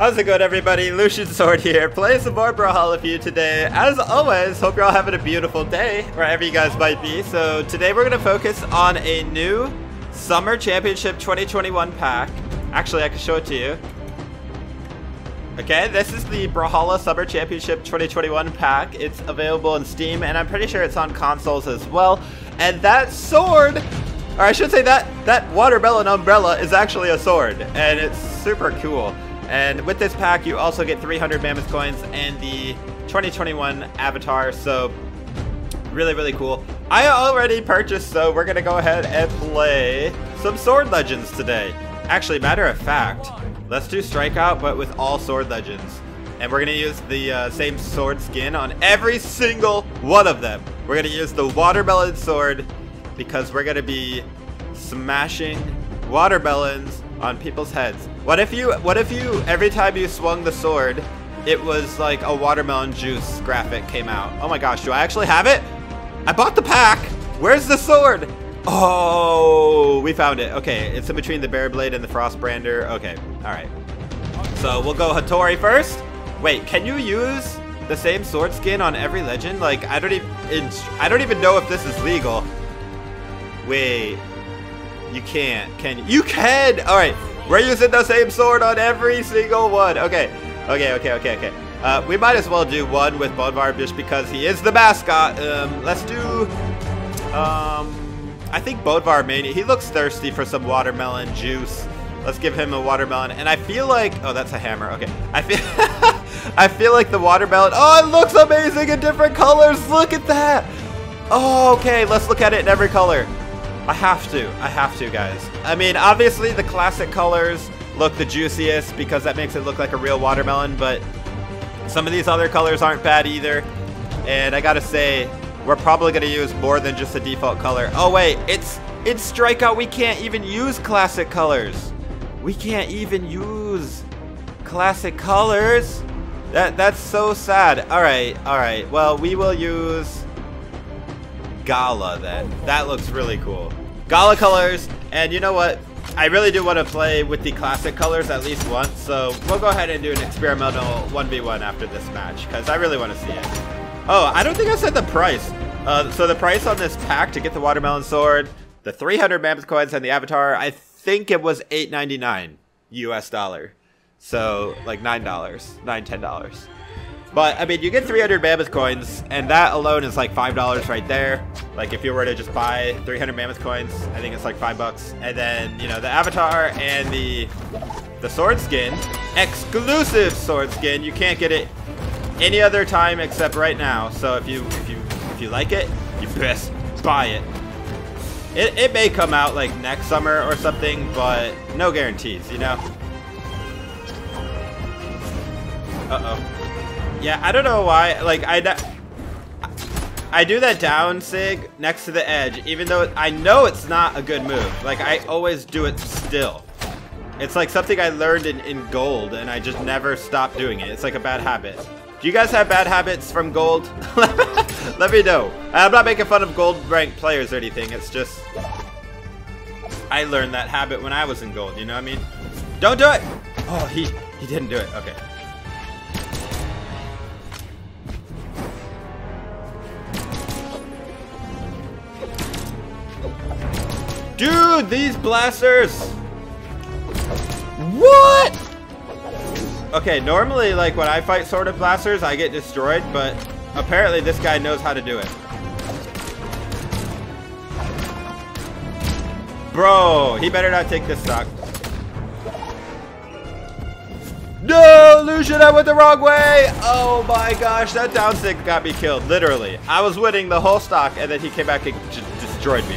How's it going, everybody? Lucian Sword here, playing some more Brawlhalla for you today. As always, hope you're all having a beautiful day, wherever you guys might be. So today we're going to focus on a new Summer Championship 2021 pack. Actually, I can show it to you. Okay, this is the Brawlhalla Summer Championship 2021 pack. It's available on Steam, and I'm pretty sure it's on consoles as well. And that sword... or I should say that watermelon umbrella is actually a sword, and it's super cool. And with this pack, you also get 300 Mammoth Coins and the 2021 avatar, so really, really cool. I already purchased, so we're going to go ahead and play some Sword Legends today. Actually, matter of fact, let's do Strikeout, but with all Sword Legends. And we're going to use the same sword skin on every single one of them. We're going to use the watermelon sword because we're going to be smashing watermelons on people's heads. What if you every time you swung the sword, it was like a watermelon juice graphic came out? Oh my gosh, do I actually have it? I bought the pack. Where's the sword? Oh, we found it. Okay, it's in between the Bear Blade and the Frost Brander. Okay, all right. So we'll go Hattori first. Wait, can you use the same sword skin on every legend? Like, I don't even know if this is legal. Wait. You can't, can you? You can! Alright, we're using the same sword on every single one. Okay. We might as well do one with Bodvar just because he is the mascot. Let's do, I think Bodvar Mania. He looks thirsty for some watermelon juice. Let's give him a watermelon. And I feel like, oh, that's a hammer. Okay, I feel like the watermelon, oh, it looks amazing in different colors. Look at that. Oh, okay, let's look at it in every color. I have to, guys. I mean, obviously the classic colors look the juiciest because that makes it look like a real watermelon, but some of these other colors aren't bad either. And I gotta say, we're probably gonna use more than just the default color. Oh wait, it's Strikeout. We can't even use classic colors. We can't even use classic colors. That's so sad. All right. Well, we will use Gala then. That looks really cool. Gala colors, and you know what? I really do want to play with the classic colors at least once, so we'll go ahead and do an experimental 1v1 after this match, because I really want to see it. Oh, I don't think I said the price. So the price on this pack to get the watermelon sword, the 300 Mammoth Coins, and the avatar, I think it was $8.99 US dollar. So, like $9, $9, $10. But, I mean, you get 300 Mammoth Coins, and that alone is like $5 right there. Like, if you were to just buy 300 Mammoth Coins, I think it's like $5. And then, you know, the avatar and the sword skin, exclusive sword skin, you can't get it any other time except right now. So if you like it, you best buy it. It may come out like next summer or something, but no guarantees, you know? Uh-oh. Yeah, I don't know why, like, I do that down sig next to the edge, even though I know it's not a good move. Like, I always do it still. It's like something I learned in gold, and I just never stopped doing it. It's like a bad habit. Do you guys have bad habits from gold? Let me know. I'm not making fun of gold-ranked players or anything. It's just, I learned that habit when I was in gold, you know what I mean? Don't do it! Oh, he didn't do it. Okay. Dude, these blasters! What? Okay, normally, like, when I fight Sword of Blasters, I get destroyed, but apparently this guy knows how to do it. Bro, he better not take this stock. No, Lucian, I went the wrong way! Oh my gosh, that down stick got me killed, literally. I was winning the whole stock, and then he came back and destroyed me.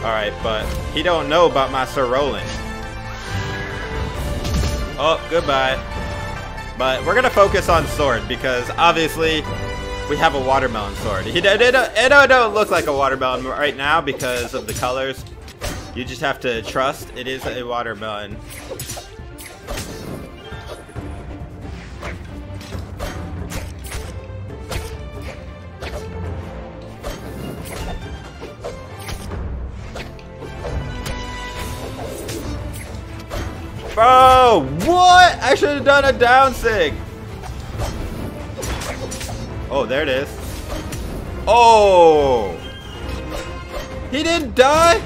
Alright, but he don't know about my Sir Roland. Oh, goodbye. But we're going to focus on sword because obviously we have a watermelon sword. It don't look like a watermelon right now because of the colors. You just have to trust it is a watermelon. Bro, what? I should have done a down sig. Oh, there it is. Oh. He didn't die?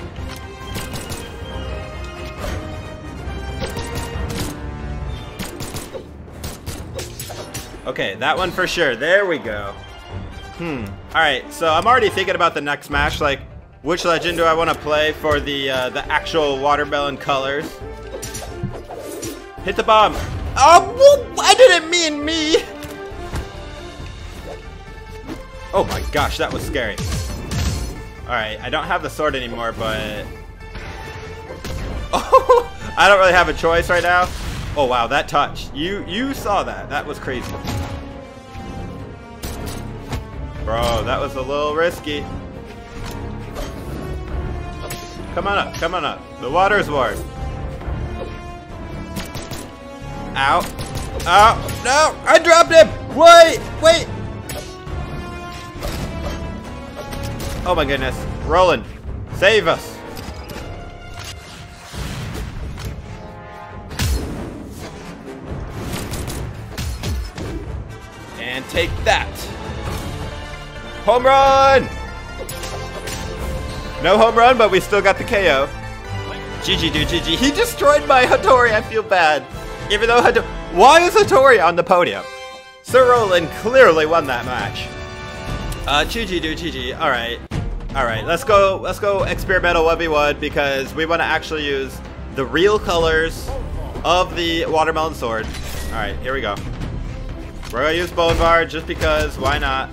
Okay, that one for sure. There we go. Alright, so I'm already thinking about the next match, like, which legend do I want to play for the actual watermelon colors? Hit the bomb! Oh, whoop! I didn't mean me! Oh my gosh, that was scary. Alright, I don't have the sword anymore, but... Oh! I don't really have a choice right now. Oh wow, that touch. You saw that. That was crazy. Bro, that was a little risky. Come on up, come on up. The water's warm. Ow. Ow. No! I dropped him! Wait! Wait! Oh my goodness. Roland, save us! And take that! Home run! No home run, but we still got the KO. GG, dude, GG. He destroyed my Hattori, I feel bad. Even though Hattori... Why is Hattori on the podium? Sir Roland clearly won that match. GG, dude, GG. Alright. Alright, let's go experimental 1v1 because we want to actually use the real colors of the watermelon sword. Alright, here we go. We're going to use Bodvar just because, why not?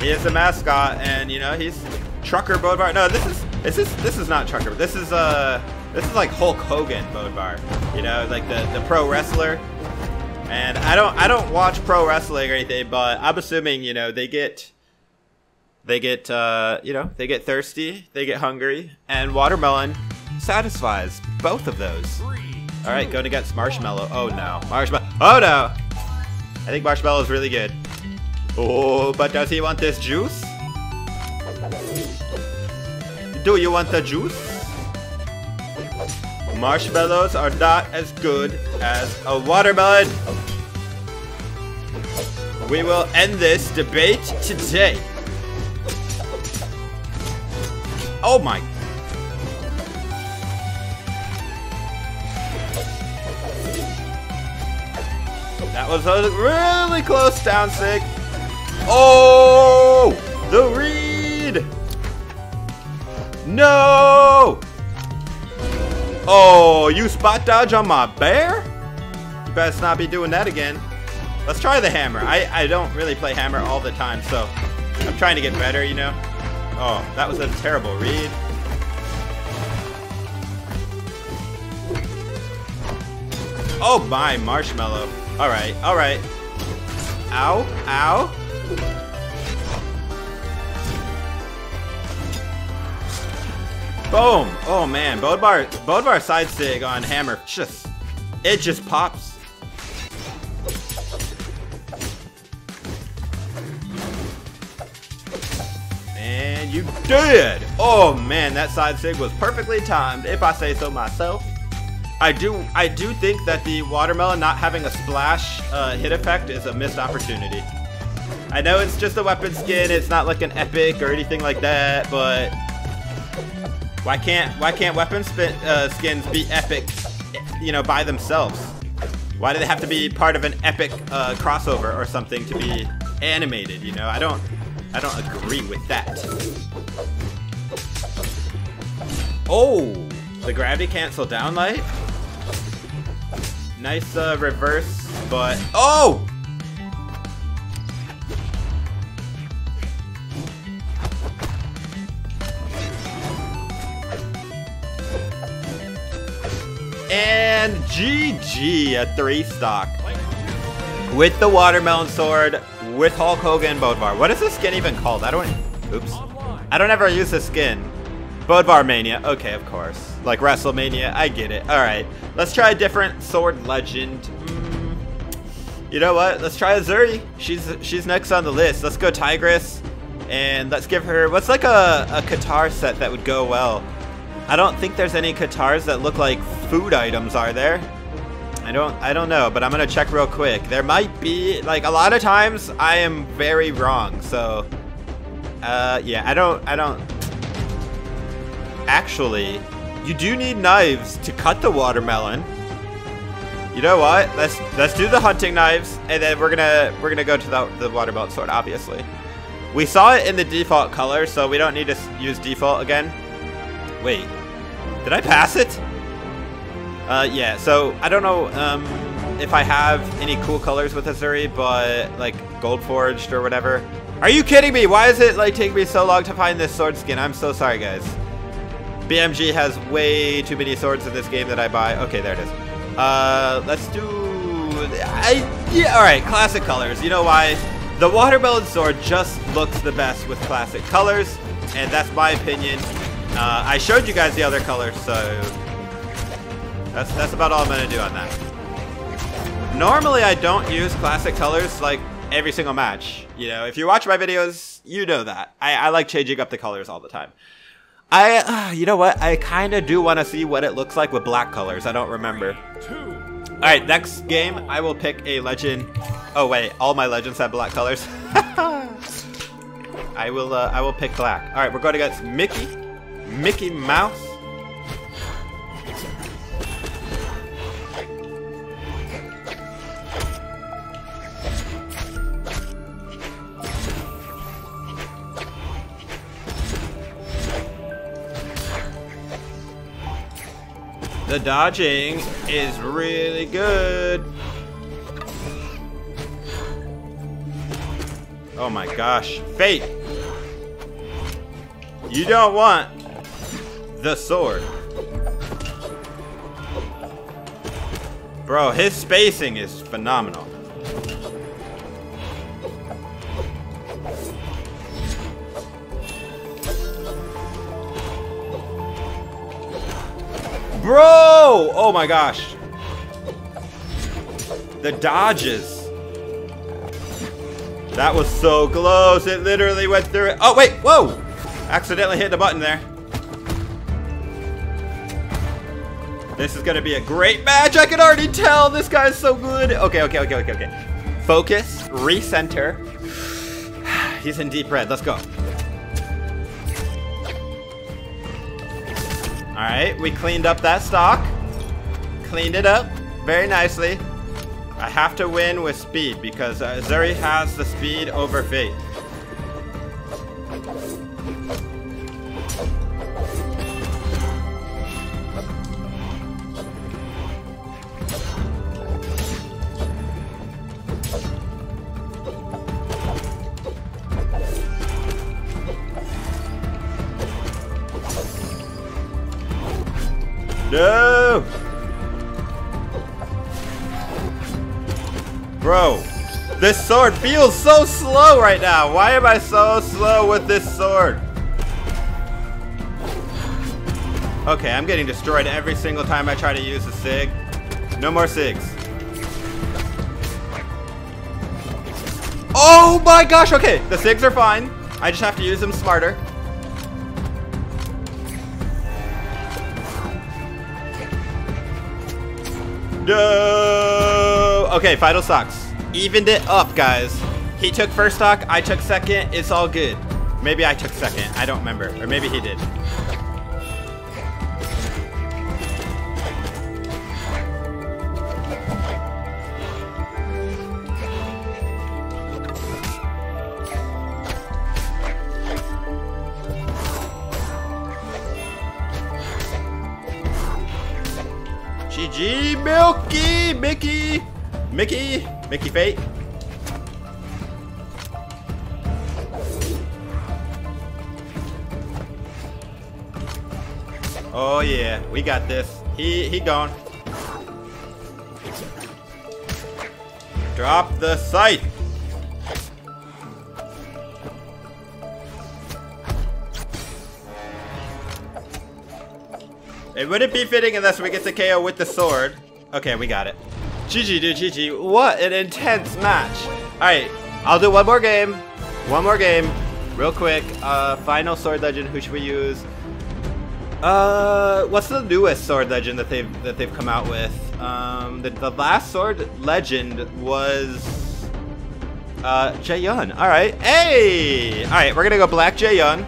He is the mascot, and you know he's Trucker Bodvar. No, this is not Trucker. This is like Hulk Hogan Bodvar. You know, like the pro wrestler. And I don't watch pro wrestling or anything, but I'm assuming you know they get thirsty, they get hungry, and watermelon satisfies both of those. All right, going against Marshmallow. Oh no, Marshmallow. Oh no, I think Marshmallow is really good. Oh, but does he want this juice? Do you want the juice? Marshmallows are not as good as a watermelon. We will end this debate today. Oh my. That was a really close down sig. Oh, the read! No! Oh, you spot dodge on my bear? You best not be doing that again. Let's try the hammer. I don't really play hammer all the time, so I'm trying to get better, you know? Oh, that was a terrible read. Oh my, Marshmallow. All right, all right. Ow, ow. Boom! Oh man, Bodvar side sig on hammer. It just pops. And you did! Oh man, that side sig was perfectly timed, if I say so myself. I do think that the watermelon not having a splash hit effect is a missed opportunity. I know it's just a weapon skin, it's not like an epic or anything like that, but why can't weapon skins be epic, you know, by themselves? Why do they have to be part of an epic crossover or something to be animated? You know, I don't agree with that. Oh, the gravity cancel downlight. Nice reverse, but oh. And GG, a 3-stock. With the watermelon sword, with Hulk Hogan Bodvar. What is this skin even called? Oops. I don't ever use this skin. Bodvar Mania. Okay, of course. Like WrestleMania, I get it. Alright, let's try a different sword legend. You know what? Let's try Azuri. She's next on the list. Let's go Tigress. And let's give her, what's like a Katar set that would go well? I don't think there's any Katars that look like food items, are there? I don't know, but I'm gonna check real quick. There might be, like, a lot of times I am very wrong, so yeah, I don't actually. You do need knives to cut the watermelon. You know what? Let's do the hunting knives, and then we're gonna go to the watermelon sword. Obviously, we saw it in the default color, so we don't need to use default again. Wait, did I pass it? Yeah. So I don't know if I have any cool colors with Azuri, but like gold forged or whatever. Are you kidding me? Why is it like taking me so long to find this sword skin? I'm so sorry, guys. BMG has way too many swords in this game that I buy. Okay, there it is. Let's do... yeah, alright, classic colors. You know why? The watermelon sword just looks the best with classic colors, and that's my opinion. I showed you guys the other colors, so... That's about all I'm going to do on that. Normally, I don't use classic colors, like, every single match. You know, if you watch my videos, you know that. I like changing up the colors all the time. You know what? I kind of do want to see what it looks like with black colors. I don't remember. Alright, next game, I will pick a legend. Oh, wait. All my legends have black colors. I will pick black. Alright, we're going against Mickey. Mickey Mouse. The dodging is really good. Oh my gosh. Fate! You don't want the sword. Bro, his spacing is phenomenal. Bro! Oh my gosh. The dodges. That was so close. It literally went through it. Oh, wait. Whoa. Accidentally hit the button there. This is going to be a great match. I can already tell. This guy is so good. Okay, okay, okay, okay, okay. Focus. Recenter. He's in deep red. Let's go. All right, we cleaned up that stock. Cleaned it up very nicely. I have to win with speed because Azuri has the speed over Fate. No! Bro, this sword feels so slow right now. Why am I so slow with this sword? Okay, I'm getting destroyed every single time I try to use a SIG. No more SIGs. Oh my gosh, okay. The SIGs are fine. I just have to use them smarter. No! Okay, final stocks. Evened it up, guys. He took first stock, I took second. It's all good. Maybe I took second. I don't remember. Or maybe he did. GG, Milky, Mickey Fate. Oh yeah, we got this. He gone. Drop the sight. It wouldn't be fitting unless we get the KO with the sword. Okay, we got it. GG, dude, GG. What an intense match. All right, I'll do one more game. One more game. Real quick. Final Sword Legend. Who should we use? What's the newest Sword Legend that they've come out with? The last Sword Legend was Jaeyun. All right, hey! All right, we're gonna go Black Jaeyun.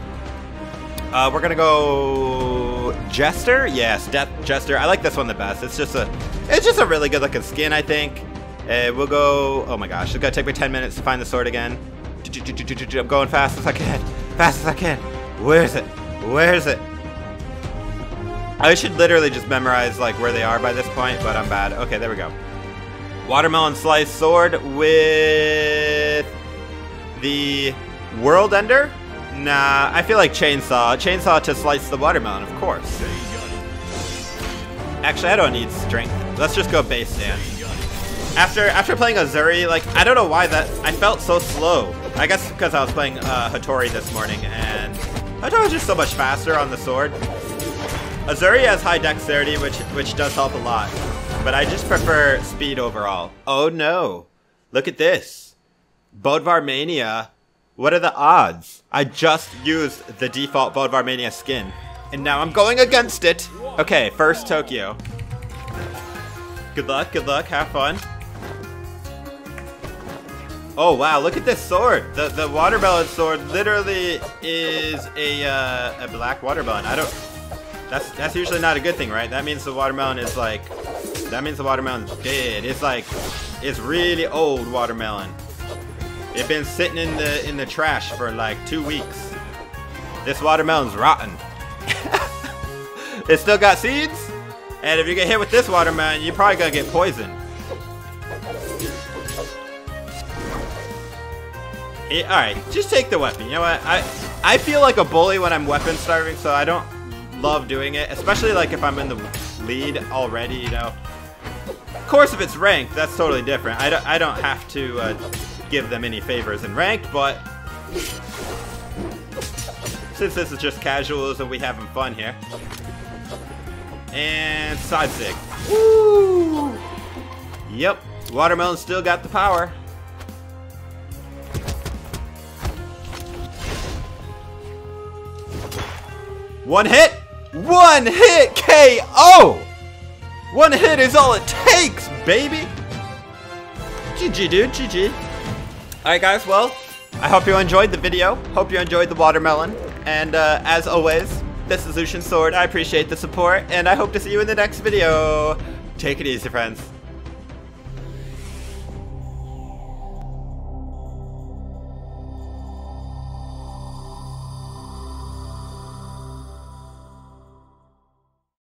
We're gonna go Jester. Yes, Death Jester. I like this one the best. It's just a really good looking skin, I think. We'll go. Oh my gosh, it's gonna take me 10 minutes to find the sword again. I'm going fast as I can. Fast as I can. Where is it? Where is it? I should literally just memorize like where they are by this point, but I'm bad. Okay, there we go. Watermelon Slice Sword with the World Ender? Nah, I feel like Chainsaw. Chainsaw to slice the watermelon, of course. Actually, I don't need strength. Let's just go base dance. After playing Azuri, like, I don't know why that, I felt so slow. I guess because I was playing Hattori this morning, and Hattori was just so much faster on the sword. Azuri has high dexterity, which does help a lot, but I just prefer speed overall. Oh no, look at this. Bodvar Mania, what are the odds? I just used the default Bodvar Mania skin, and now I'm going against it. Okay, first Tokyo. Good luck, have fun. Oh wow, look at this sword! The watermelon sword literally is a black watermelon. I don't... That's usually not a good thing, right? That means the watermelon is like... That means the watermelon's dead. It's like... It's really old watermelon. It's been sitting in the trash for like 2 weeks. This watermelon's rotten. It still got seeds? And if you get hit with this watermelon, you're probably gonna get poisoned. Alright, just take the weapon. You know what? I feel like a bully when I'm weapon starving, so I don't love doing it. Especially like if I'm in the lead already, you know. Of course, if it's ranked, that's totally different. I don't have to give them any favors in ranked, but... Since this is just casuals and we having fun here. And side zig. Woo! Yep, watermelon still got the power. One hit KO. One hit is all it takes, baby. GG, dude, GG. All right, guys. Well, I hope you enjoyed the video. Hope you enjoyed the watermelon. And as always. This is Lucian Sword. I appreciate the support, and I hope to see you in the next video. Take it easy, friends.